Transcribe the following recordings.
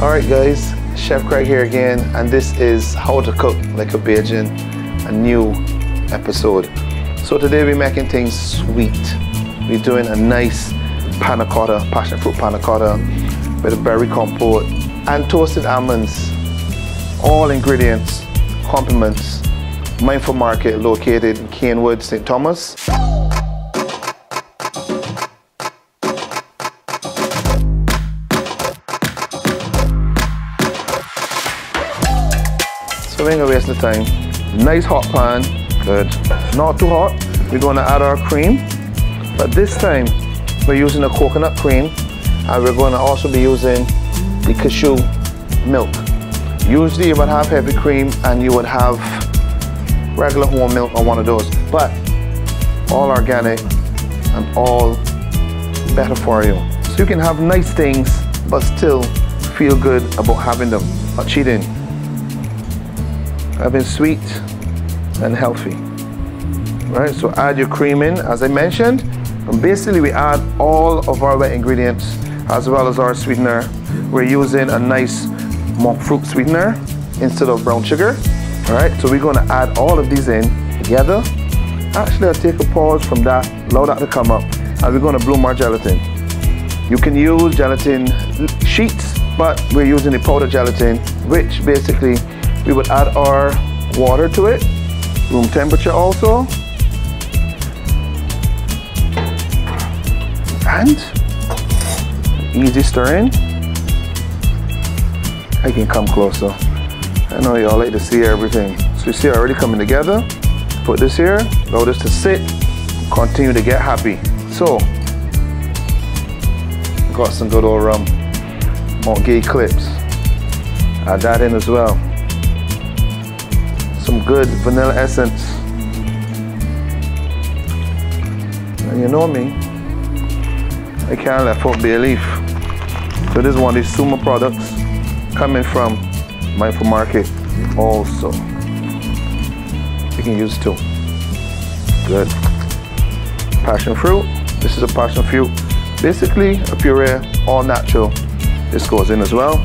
All right guys, Chef Craig here again, and this is How To Cook Like A Bajan, a new episode. So today we're making things sweet. We're doing a nice panna cotta, passion fruit panna cotta, with a berry compote and toasted almonds. All ingredients, compliments, Mindful Market located in Canewood, St. Thomas. So we ain't gonna waste the time. Nice hot pan, good. Not too hot. We're gonna add our cream, but this time we're using a coconut cream, and we're gonna also be using the cashew milk. Usually you would have heavy cream and you would have regular warm milk on one of those, but all organic and all better for you. So you can have nice things, but still feel good about having them, not cheating. Having sweet and healthy, right? So add your cream in, as I mentioned, and basically we add all of our wet ingredients as well as our sweetener. We're using a nice monk fruit sweetener instead of brown sugar, all right? So we're gonna add all of these in together. Actually, I'll take a pause from that, allow that to come up, and we're gonna bloom our gelatin. You can use gelatin sheets, but we're using the powder gelatin, which basically we would add our water to it, room temperature also. And easy stirring. I can come closer. I know y'all like to see everything. So you see already coming together. Put this here, allow this to sit, continue to get happy. So, got some good old rum, Mount Gay clips. Add that in as well. Some good vanilla essence. And you know me, I can't let folk be a leaf. So this is one of these Suma products coming from Mindful Market also. You can use two. Good. Passion fruit. This is a passion fruit. Basically a puree, all natural. This goes in as well.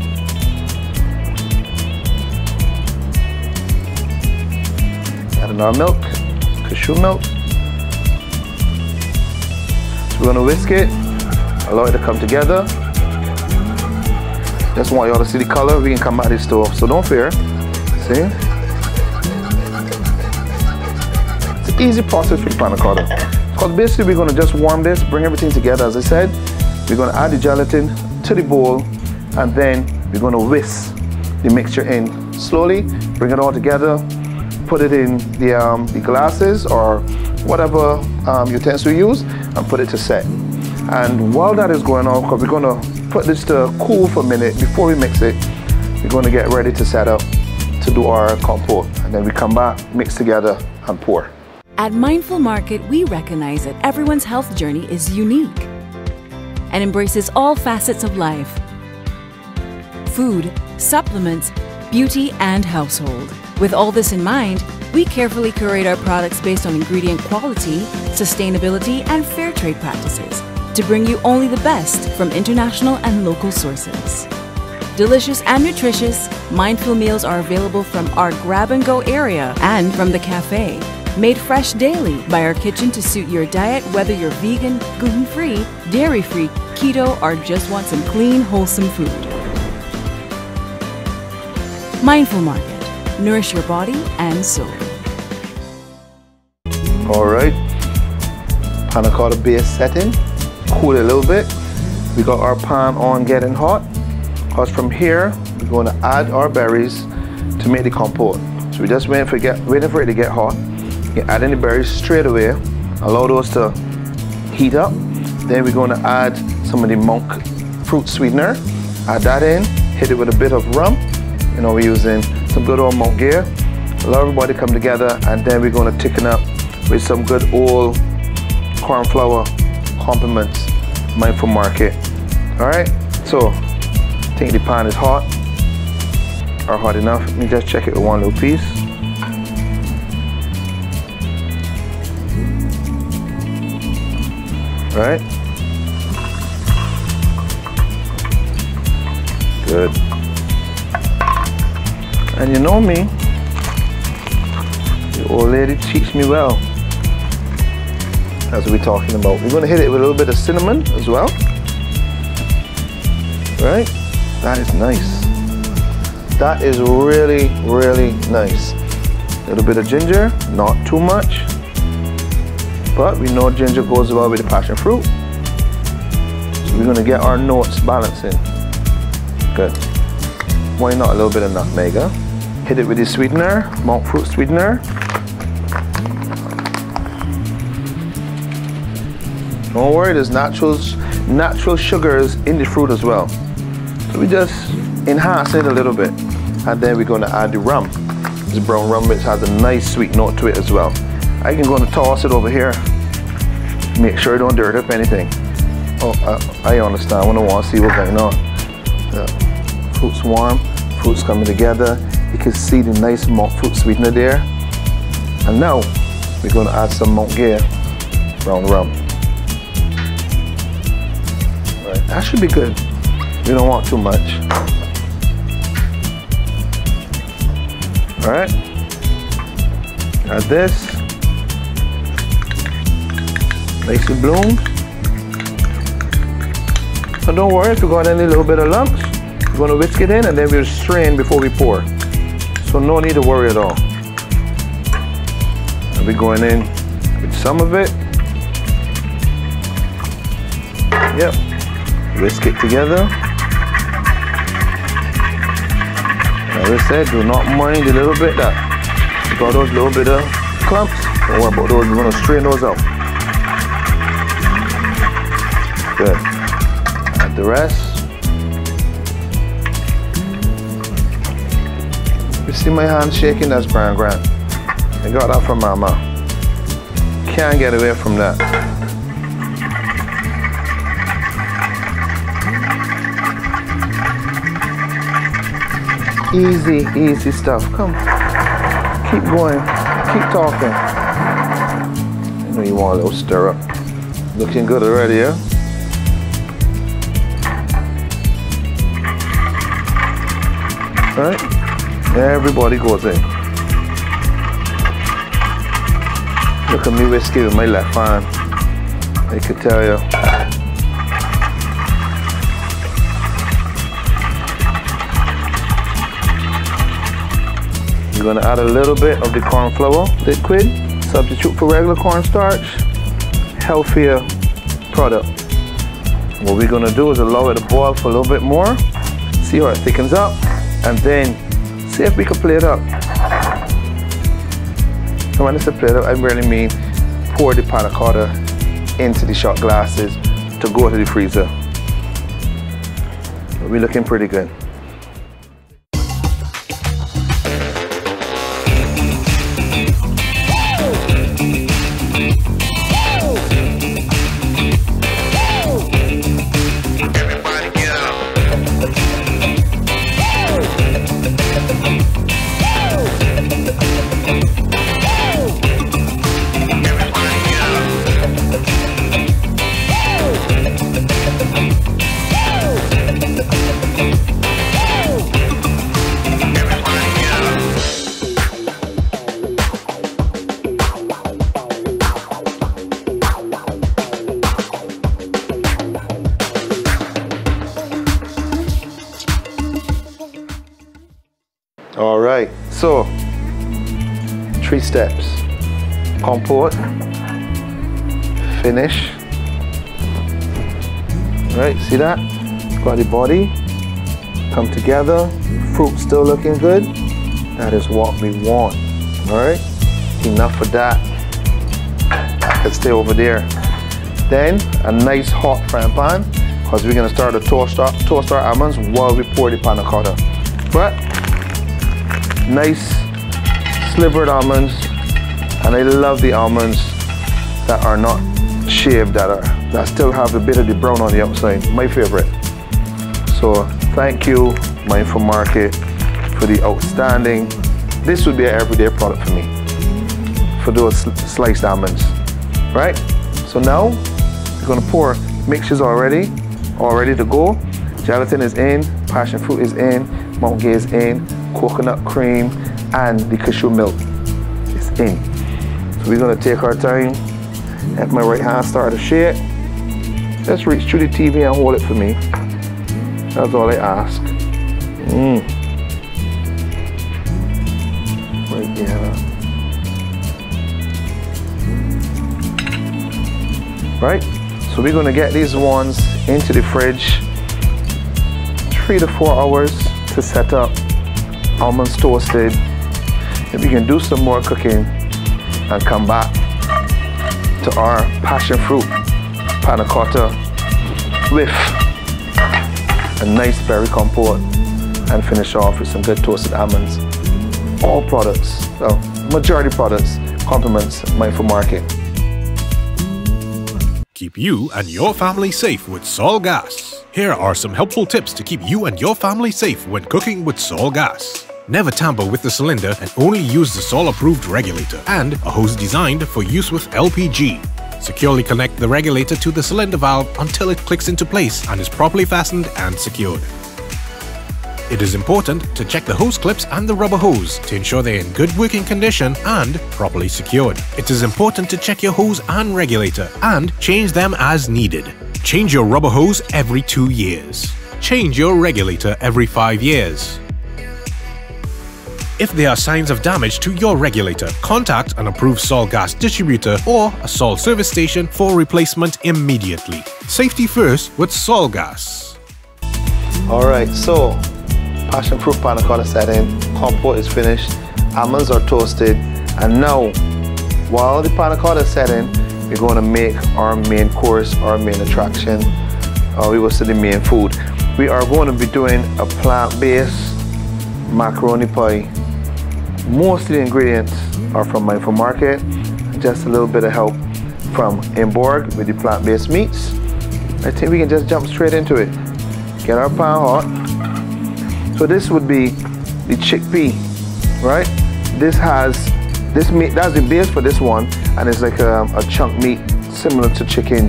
And our milk, cashew milk. So we're gonna whisk it, allow it to come together. Just want y'all to see the color. We can come out of this stove, so don't fear. See? It's an easy process for the panna cotta. Because basically we're gonna just warm this, bring everything together, as I said. We're gonna add the gelatin to the bowl, and then we're gonna whisk the mixture in slowly, bring it all together. Put it in the glasses or whatever utensil you use, and put it to set. And while that is going on, because we're gonna put this to cool for a minute before we mix it, we're gonna get ready to set up to do our compote. And then we come back, mix together, and pour. At Mindful Market, we recognize that everyone's health journey is unique and embraces all facets of life: food, supplements, beauty, and household. With all this in mind, we carefully curate our products based on ingredient quality, sustainability, and fair trade practices to bring you only the best from international and local sources. Delicious and nutritious, mindful meals are available from our grab-and-go area and from the cafe, made fresh daily by our kitchen to suit your diet, whether you're vegan, gluten-free, dairy-free, keto, or just want some clean, wholesome food. Mindful Market. Nourish your body and soul. All right, panna cotta base setting, cool it a little bit. We got our pan on getting hot, because from here, we're going to add our berries to make the compote. So we're just waiting for it to get hot. You can add any berries straight away, allow those to heat up. Then we're going to add some of the monk fruit sweetener, add that in, hit it with a bit of rum. You know, we're using some good old Mount Gay. Allow everybody come together, and then we're gonna thicken up with some good old corn flour compliments, Mindful Market. All right, so I think the pan is hot, or hot enough. Let me just check it with one little piece. All right. Good. And you know me, the old lady treats me well. That's what we're talking about. We're going to hit it with a little bit of cinnamon as well. Right? That is nice. That is really, really nice. A little bit of ginger, not too much. But we know ginger goes well with the passion fruit. So we're going to get our notes balancing. Good. Why not a little bit of nutmeg? Huh? Hit it with the sweetener, monk fruit sweetener. Don't worry, there's natural sugars in the fruit as well. So we just enhance it a little bit. And then we're gonna add the rum. This brown rum, which has a nice sweet note to it as well. I can go and toss it over here. Make sure you don't dirt up anything. Oh, I understand, I wanna see what's going on. Fruit's warm, fruit's coming together. You can see the nice monk fruit sweetener there. And now, we're gonna add some Mount Gay brown rum. That should be good. You don't want too much. All right. Add this. Makes it bloom. So don't worry if you got any little bit of lumps. We're gonna whisk it in and then we'll strain before we pour. So no need to worry at all. I'll be going in with some of it. Yep. Whisk it together. As I said, do not mind a little bit that you got those little bit of clumps. Don't worry about those, we're gonna strain those out. Good. Add the rest. You see my hand shaking? That's grand. I got that from Mama. Can't get away from that. Easy, easy stuff. Come, keep going, keep talking. I know you want a little stir up. Looking good already, yeah? All right, everybody goes in. Look at me whiskey with my left hand. I could tell you. We're gonna add a little bit of the corn flour liquid, substitute for regular cornstarch, healthier product. What we're gonna do is allow it to boil for a little bit more, see how it thickens up, and then see if we can plate up. And when I say plate up, I really mean pour the panna cotta into the shot glasses to go to the freezer. We're looking pretty good. So, 3 steps. Compote, finish. Right, see that? Got the body, come together, fruit still looking good. That is what we want, all right? Enough of that. That can stay over there. Then, a nice hot frying pan, because we're gonna start to toast our almonds while we pour the panna cotta. But, nice slivered almonds, and I love the almonds that are not shaved, that still have a bit of the brown on the outside. My favorite. So thank you, Mindful Market, for the outstanding. This would be an everyday product for me, for those sliced almonds, right? So now we're gonna pour. Mixture's all ready to go. Gelatin is in, passion fruit is in, Mount Gay is in. coconut cream, and the cashew milk is in. So we're gonna take our time. Let my right hand start to shake. Just reach through the TV and hold it for me. That's all I ask. Right there. Right, so we're gonna get these ones into the fridge 3 to 4 hours to set up. Almonds toasted. If we can do some more cooking and come back to our passion fruit panna cotta with a nice berry compote, and finish off with some good toasted almonds. All products, well, majority products, compliments Mindful Market. Keep you and your family safe with Sol Gas. Here are some helpful tips to keep you and your family safe when cooking with Sol Gas. Never tamper with the cylinder and only use the Sol-approved regulator and a hose designed for use with LPG. Securely connect the regulator to the cylinder valve until it clicks into place and is properly fastened and secured. It is important to check the hose clips and the rubber hose to ensure they are in good working condition and properly secured. It is important to check your hose and regulator and change them as needed. Change your rubber hose every 2 years. Change your regulator every 5 years. If there are signs of damage to your regulator, contact an approved Sol Gas distributor or a Sol service station for replacement immediately. Safety first with Sol Gas. Alright, so passion fruit panna cotta set in, compote is finished, almonds are toasted, and now, while the panna cotta is setting, we're going to make our main course, our main attraction, or we will say the main food. We are going to be doing a plant-based macaroni pie. Most of the ingredients are from Mindful Market, just a little bit of help from Emborg with the plant-based meats. I think we can just jump straight into it. Get our pan hot. So this would be the chickpea, right? This has, this meat, that's the base for this one, and it's like a chunk meat similar to chicken,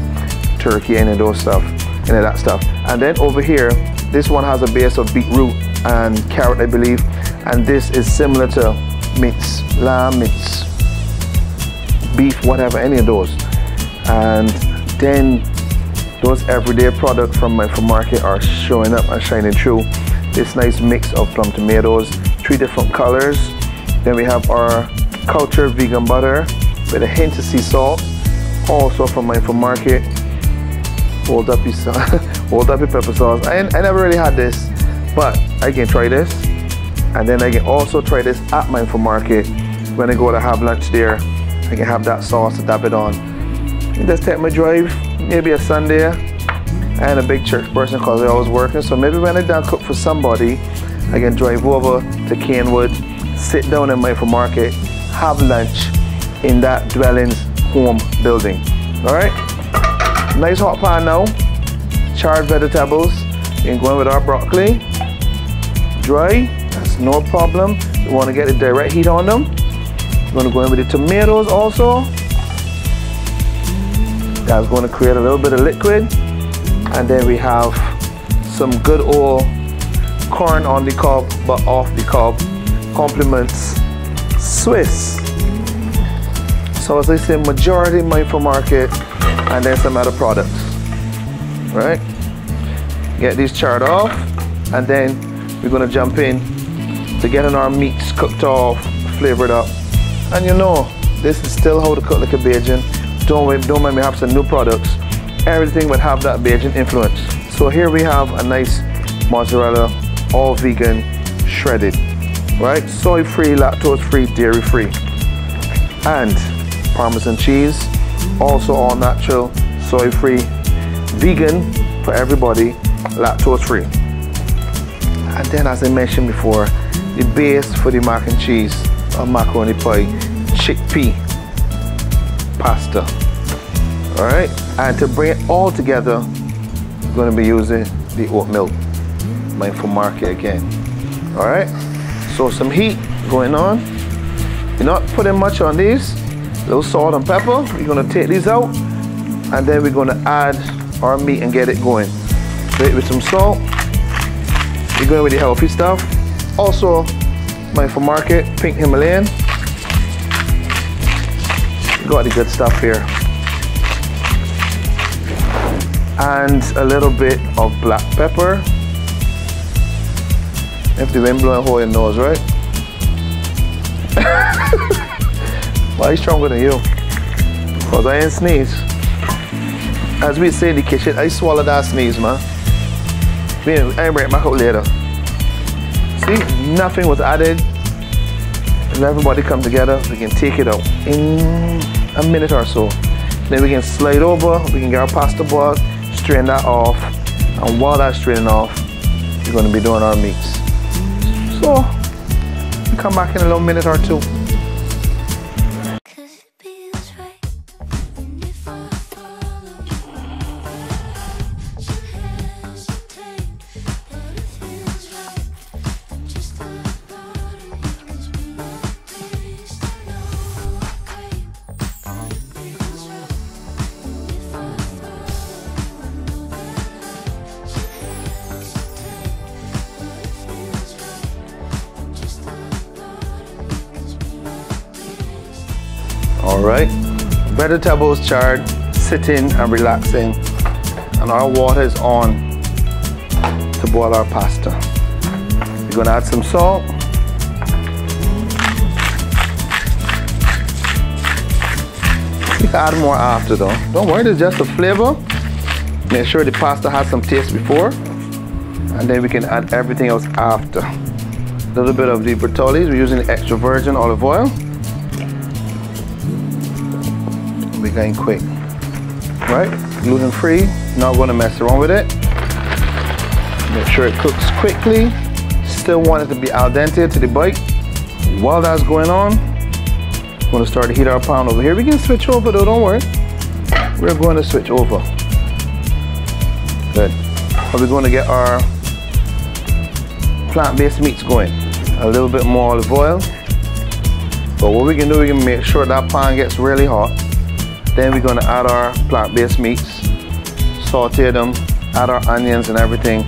turkey, and those stuff, and that stuff. And then over here, this one has a base of beetroot and carrot, I believe, and this is similar to meats, lamb meats, beef, whatever, any of those. And then those everyday products from Mindful Market are showing up and shining through. This nice mix of plum tomatoes, 3 different colors. Then we have our cultured vegan butter with a hint of sea salt, also from Mindful Market. Old Duppy pepper sauce. I never really had this, but I can try this, and then I can also try this at Mindful Market. When I go to have lunch there, I can have that sauce to dab it on. And just take my drive, maybe a Sunday. I ain't a big church person because I always working, so maybe when I done cook for somebody, I can drive over to Canewood, sit down in Mindful Market, have lunch in that dwelling's home building. All right, nice hot pan now, charred vegetables, and going with our broccoli. Dry, that's no problem. You want to get the direct heat on them. You're going to go in with the tomatoes also. That's going to create a little bit of liquid. And then we have some good old corn on the cob, but off the cob. Compliments Swiss. So as I say, majority Mindful Market, and then some other products. Right? Get these charred off, and then we're gonna jump in to getting our meats cooked off, flavored up. And you know, this is still How To Cook Like A Bajan. Don't mind me have some new products. Everything would have that Bajan influence. So here we have a nice mozzarella, all vegan, shredded, right? Soy-free, lactose-free, dairy-free. And Parmesan cheese, also all natural, soy-free, vegan for everybody, lactose-free. And then, as I mentioned before, the base for the mac and cheese or macaroni pie, chickpea pasta. All right, and to bring it all together, we're going to be using the oat milk, Mindful Market again. All right, so some heat going on. You're not putting much on these. A little salt and pepper. We're going to take these out, and then we're going to add our meat and get it going. Plate with some salt. We're going with the healthy stuff. Also, Mindful Market, Pink Himalayan. Got the good stuff here. And a little bit of black pepper. If the wind blowing a hole in your nose, right? Why he's stronger than you? Because I ain't sneeze. As we say in the kitchen, I swallowed that sneeze, man. I ain't break my coat later. See, nothing was added. And everybody come together, we can take it out in a minute or so. Then we can slide over, we can get our pasta board, strain that off. And while that's straining off, we're gonna be doing our meats. So, we'll come back in a little minute or two. Alright, vegetables charred, sitting and relaxing, and our water is on to boil our pasta. We're gonna add some salt, you can add more after though. Don't worry, it's just a flavor. Make sure the pasta has some taste before, and then we can add everything else after. A little bit of the Bertollis, we're using the extra virgin olive oil. We're going quick, right? Gluten free, not gonna mess around with it. Make sure it cooks quickly. Still want it to be al dente to the bite. While that's going on, we're gonna start to heat our pan over here. We can switch over though, don't worry. We're going to switch over. Good. We're going to get our plant-based meats going. A little bit more olive oil. But what we can do, we can make sure that pan gets really hot. Then we're gonna add our plant-based meats, saute them, add our onions and everything,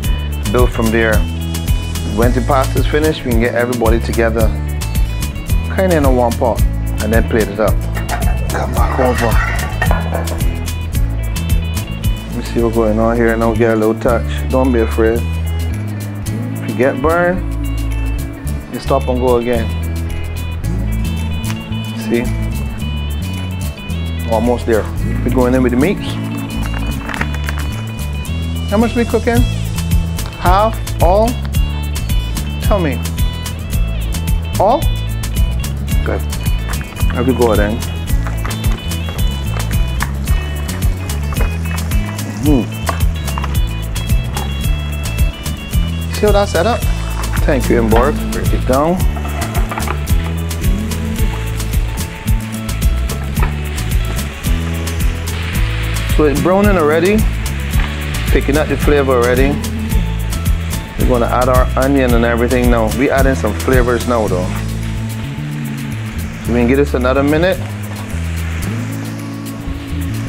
build from there. When the pasta's finished, we can get everybody together, kinda in a warm pot, and then plate it up. Come back over. Let me see what's going on here, and I'll get a little touch. Don't be afraid. If you get burned, you stop and go again. See? Almost there. We're going in with the meats. How much are we cooking? Half? All? Tell me. All? Good. I could go then. See how that's set up? Thank you, Emborg. Break it down. So it's browning already, picking up the flavor already. We're gonna add our onion and everything now. We're adding some flavors now though. So we can give this another minute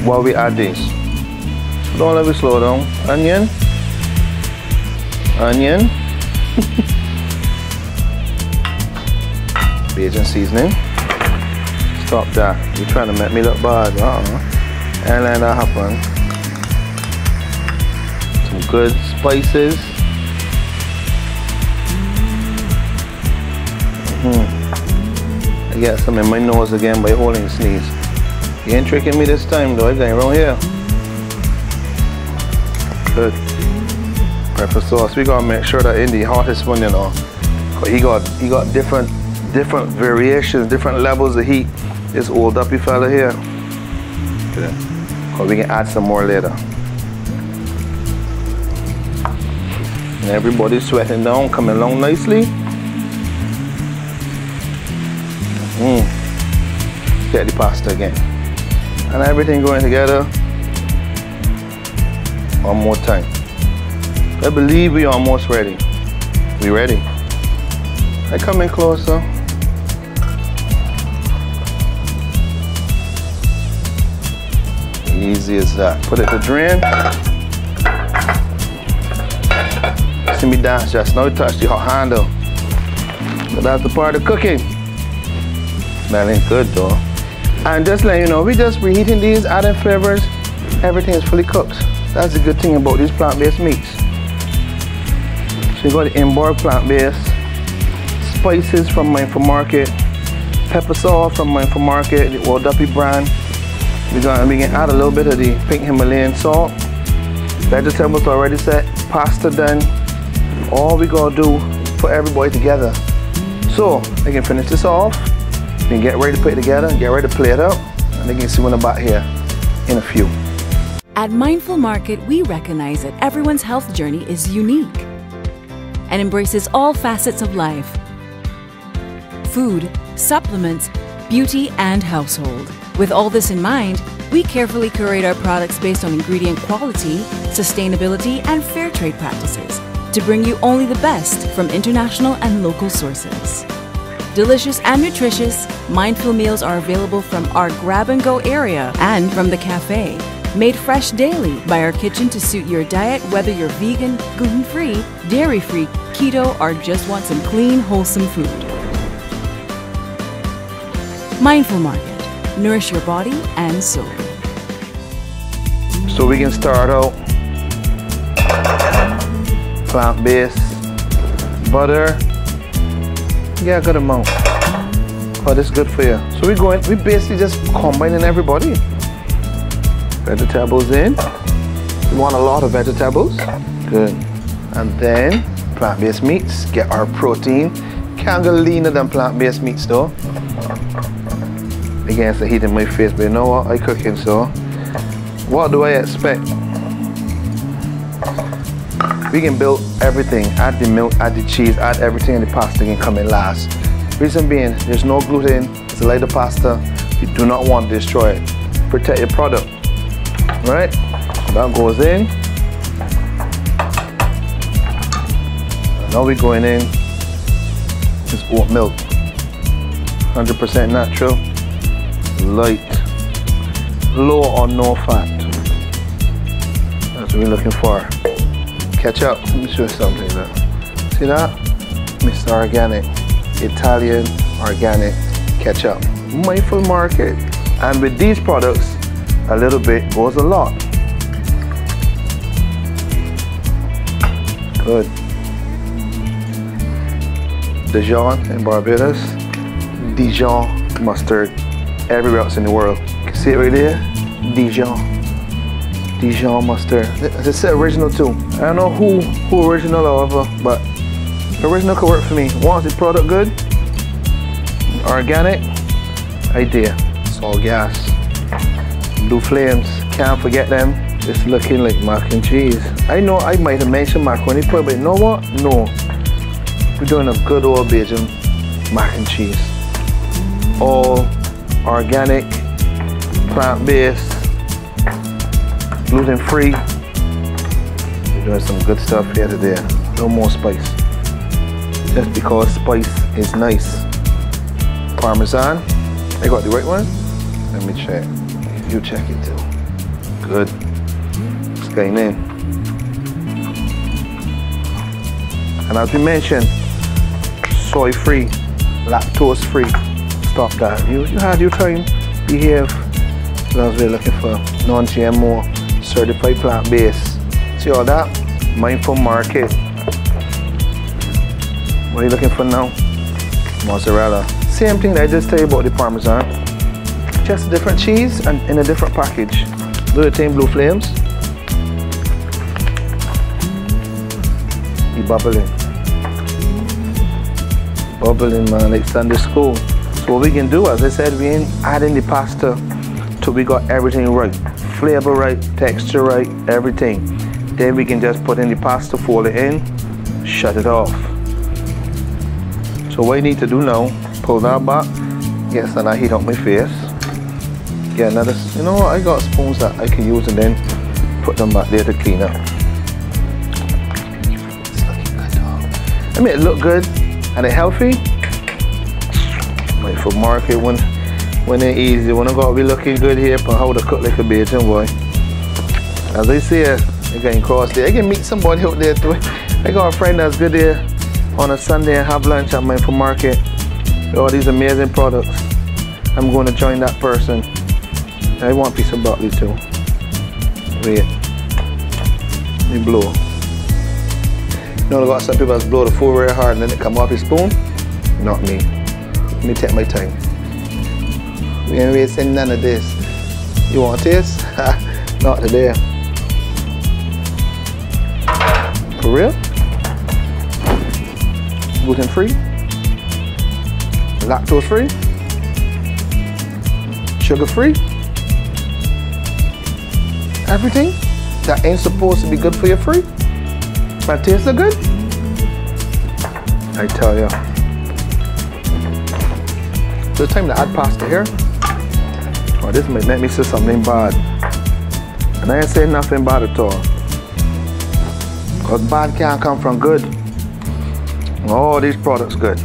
while we add these. So don't let me slow down. Onion. Onion. Bajan seasoning. Stop that. You're trying to make me look bad. And let that happen. Some good spices. I got some in my nose again by holding a sneeze. You ain't tricking me this time though, I got it wrong here. Good. Pepper sauce, we gotta make sure that in the hottest one, you know. He got different variations, different levels of heat. This old duppy fella here. Good. But we can add some more later. And everybody's sweating down, coming along nicely. Get the pasta again. And everything going together. One more time. I believe we're almost ready. We ready? I come in closer. Easy as that. Put it to drain. See me dance just now, touch the hot handle. But that's the part of cooking. Smelling good though. And just letting you know, we just reheating these, adding flavors. Everything is fully cooked. That's the good thing about these plant-based meats. So you got the Emborg plant-based, spices from Mindful Market, pepper salt from Mindful Market, the Wadapi brand. We can add a little bit of the pink Himalayan salt. Vegetables already set, pasta done. All we gotta do is put everybody together. So they can finish this off, they can get ready to put it together, get ready to play it up, and they can see what I'm about here in a few. At Mindful Market, we recognize that everyone's health journey is unique and embraces all facets of life: food, supplements, beauty, and household. With all this in mind, we carefully curate our products based on ingredient quality, sustainability, and fair trade practices to bring you only the best from international and local sources. Delicious and nutritious, mindful meals are available from our grab-and-go area and from the cafe, made fresh daily by our kitchen to suit your diet, whether you're vegan, gluten-free, dairy-free, keto, or just want some clean, wholesome food. Mindful Market. Nourish your body and soul. So we can start out plant-based butter. Yeah, a good amount. But it's good for you. So we basically just combining everybody. Vegetables in. We want a lot of vegetables. Good. And then plant-based meats. Get our protein. Can't go leaner than plant-based meats though. Again, it's the heat in my face, but you know what? I cooking, so what do I expect? We can build everything. Add the milk, add the cheese, add everything, and the pasta can come in last. Reason being, there's no gluten, it's a lighter pasta. You do not want to destroy it. Protect your product. All right? That goes in. Now we're going in. It's oat milk. 100% natural. Light, low or no fat. That's what we're looking for. Ketchup, let me show you something. Look. See that? Mr. Organic, Italian organic ketchup. Mindful Market. And with these products, a little bit goes a lot. Good. Dijon in Barbados. Dijon mustard. Everywhere else in the world. You can see it right there, Dijon. Dijon mustard. It's original too. I don't know who original or whatever, but original could work for me. Once the product good, organic, idea. Sol Gas. Blue Flames, can't forget them. It's looking like mac and cheese. I know I might have mentioned macaroni pie, but you know what? No. We're doing a good old Bajan mac and cheese. All organic, plant-based, gluten-free. We're doing some good stuff here today. No more spice. Just because spice is nice. Parmesan. I got the right one? Let me check. You check it too. Good. It's going in. And as we mentioned, soy-free, lactose-free. Stop that. You had your time. Behave. That's what we're looking for. Non-GMO, certified plant-based. See all that? Mindful Market. What are you looking for now? Mozzarella. Same thing that I just tell you about the Parmesan. Just a different cheese and in a different package. Do the same, Blue Flames. You bubbling. Bubbling, man, like Sunday school. What we can do, as I said, we ain't adding the pasta till we got everything right. Flavor right, texture right, everything. Then we can just put in the pasta, fold it in, shut it off. So what you need to do now, pull that back, get some heat on my face. Get another, you know what, I got spoons that I can use and then put them back there to clean up. It's looking good, dog. I mean, it look good and it healthy. Mindful Market when they're easy, when I gotta be looking good here for How To Cook Like A Bajan, boy. As I say, you can cross there. I can meet somebody out there too. I got a friend that's good there. on a Sunday and have lunch at Mindful Market with all these amazing products, I'm going to join that person. I want a piece of broccoli too. Wait. Let me blow. You know, I got some people that blow the food very hard and then it come off your spoon. Not me. Let me take my time. We ain't wasting none of this. You want this? Not today. For real? Gluten free? Lactose free? Sugar free? Everything that ain't supposed to be good for you free? But tastes so good? I tell you. So it's time to add pasta here. Oh, this might make me say something bad. And I ain't saying nothing bad at all. Because bad can't come from good. All these products good.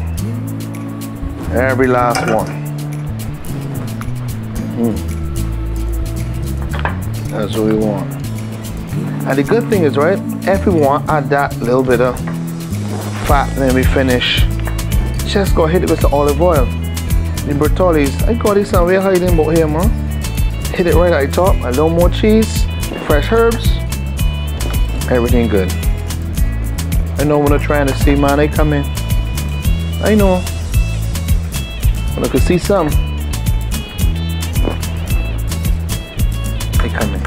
Every last one. That's what we want. And the good thing is, right, if we want add that little bit of fat, then we finish. Just go hit it with the olive oil. The Bertollis, I got this somewhere hiding about here, man. Hit it right at the top, a little more cheese, fresh herbs, everything good. I know when they're trying to see, man, they come in. I know. When I could see some, they come in.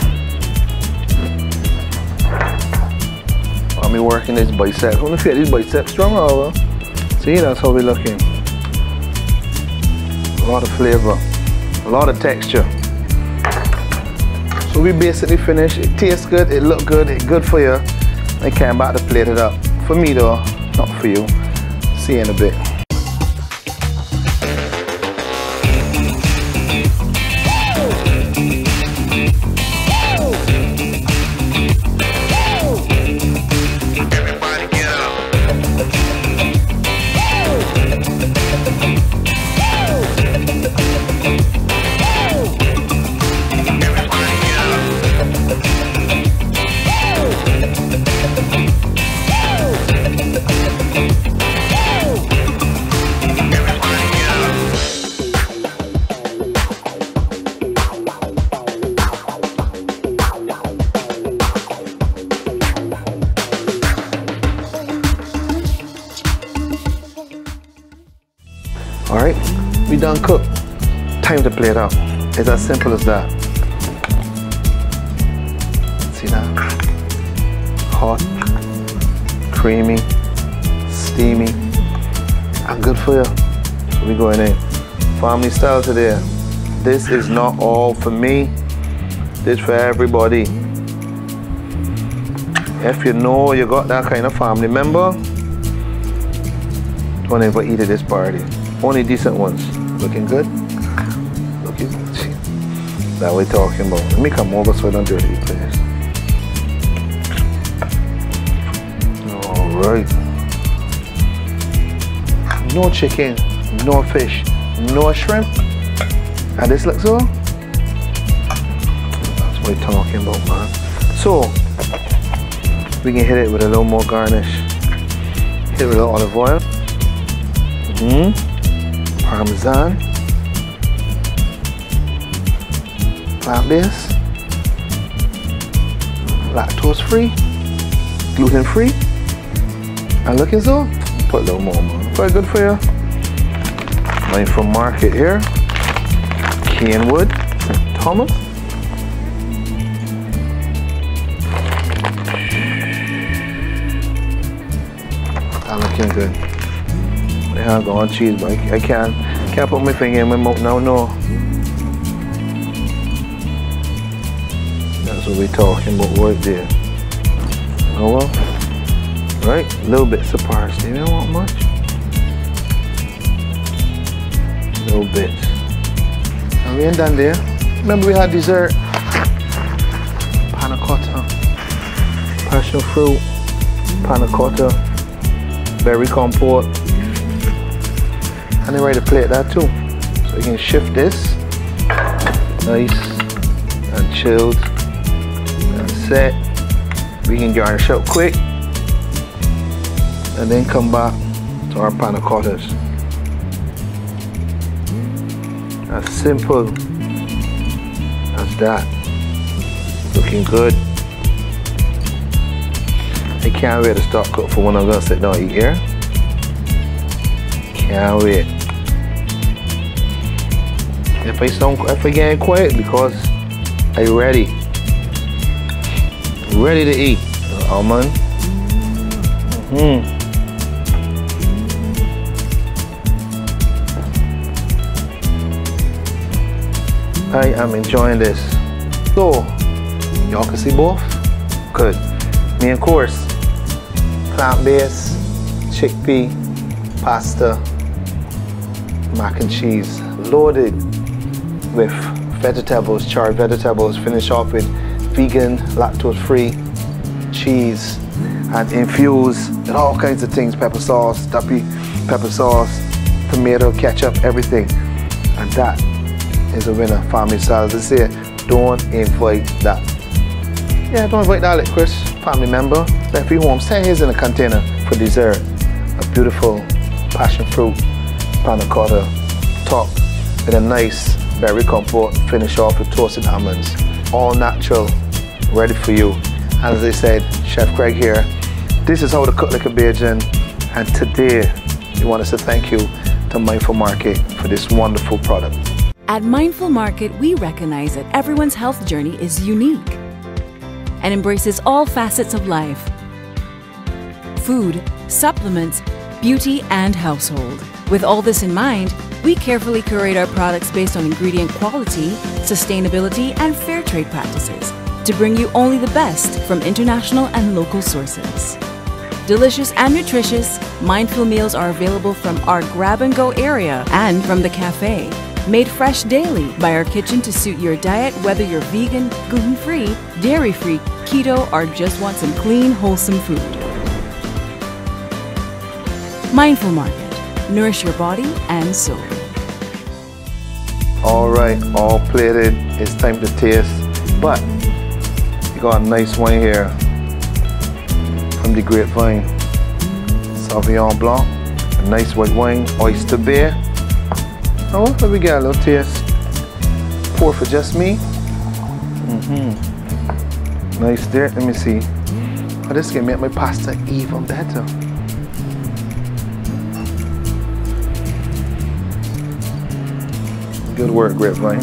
I'm working this bicep. I want to feel these biceps stronger, over. See, that's how we're looking. A lot of flavor, a lot of texture. So we basically finished. It tastes good, it look good, it's good for you. I came back to plate it up. For me though, not for you. See you in a bit. Alright, we done cooked. Time to plate it up. It's as simple as that. See that? Hot, creamy, steamy, and good for you. So we going in. Family style today. This is not all for me. This for everybody. If you know you got that kind of family member, don't ever eat at this party. Only decent ones. Looking good? Looking good. That we're talking about. Let me come over so I don't dirty the place. Alright. No chicken, no fish, no shrimp. And this looks all? That's what we're talking about, man. So, we can hit it with a little more garnish. Hit it with a little olive oil. Parmesan, plant based, lactose free, gluten free, and looking so, put a little more, man. Very good for you. Mindful Market here, Canewood, St. Thomas. That looking good. I go on cheese, but I can't put my finger in my mouth now, no. That's what we're talking about right there. Oh well. Right, little bits of parsley, we don't want much. Little bits. And we ain't done there. Remember we had dessert. Panna cotta. Passion fruit. Panna cotta. Berry compote. And they're ready to plate that too. So you can shift this, nice and chilled and set. We can garnish up quick and then come back to our panna cottas. As simple as that. Looking good. I can't wait to start cook for when I'm gonna sit down and eat here. Can't wait. If I get quiet, because I'm ready. Ready to eat. Almond. I am enjoying this. So, y'all can see both? Good. Main course, plant-based, chickpea, pasta, mac and cheese, loaded with vegetables, charred vegetables, finish off with vegan, lactose-free cheese, and infused with all kinds of things, pepper sauce, duppy, pepper sauce, tomato, ketchup, everything. And that is a winner, family style. As I said, don't invite that. Yeah, don't invite that, like Chris, family member. Left you home, send his in a container for dessert. A beautiful passion fruit panna cotta top with a nice berry compote, finish off with toasted almonds. All natural, ready for you. And as I said, Chef Craig here. This is How to Cook Like a Bajan, and today we want to say thank you to Mindful Market for this wonderful product. At Mindful Market, we recognize that everyone's health journey is unique and embraces all facets of life: food, supplements, beauty, and household. With all this in mind, we carefully curate our products based on ingredient quality, sustainability, and fair trade practices to bring you only the best from international and local sources. Delicious and nutritious, mindful meals are available from our grab-and-go area and from the cafe. Made fresh daily by our kitchen to suit your diet, whether you're vegan, gluten-free, dairy-free, keto, or just want some clean, wholesome food. Mindful Market. Nourish your body and soul. All right, all plated. It's time to taste. But you got a nice wine here from the Grapevine. Sauvignon Blanc, a nice white wine, oyster beer. Oh, let me get a little taste. Pour for just me. Nice there. Let me see. Oh, this is gonna make my pasta even better. Good work, Grapevine.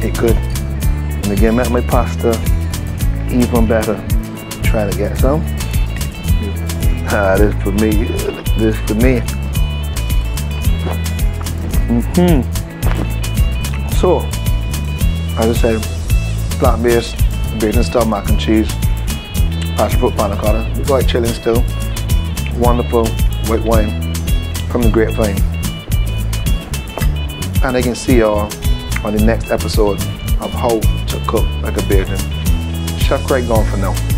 It good. And again, make my pasta even better. Trying to get some. This for me. This for me. So, as I said, plant-based, Bajan style mac and cheese, passion fruit panna cotta. It's quite chilling still. Wonderful white wine from the Grapevine. And I can see y'all on the next episode of How to Cook Like a Bajan. Chef Craig gone for now.